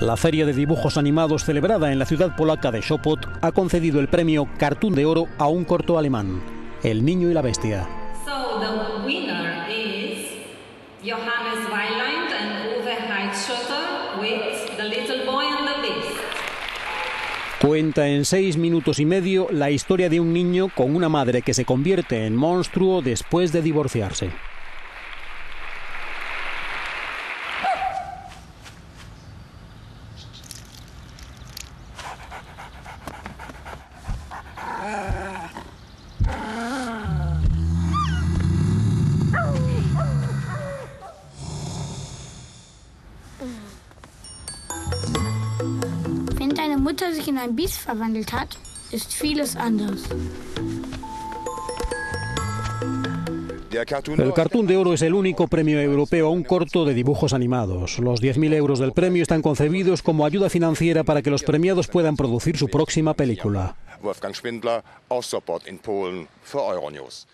La feria de dibujos animados celebrada en la ciudad polaca de Sópot ha concedido el premio Cartoon de Oro a un corto alemán, El niño y la bestia. Cuenta en 6 minutos y medio la historia de un niño con una madre que se convierte en monstruo después de divorciarse. Wenn Mutter sich in ein Biest verwandelt hat, ist vieles anders. El Cartoon de Oro es el único premio europeo a un corto de dibujos animados. Los 10.000 euros del premio están concebidos como ayuda financiera para que los premiados puedan producir su próxima película. Wolfgang Spindler aus Sópot in Polen für Euronews.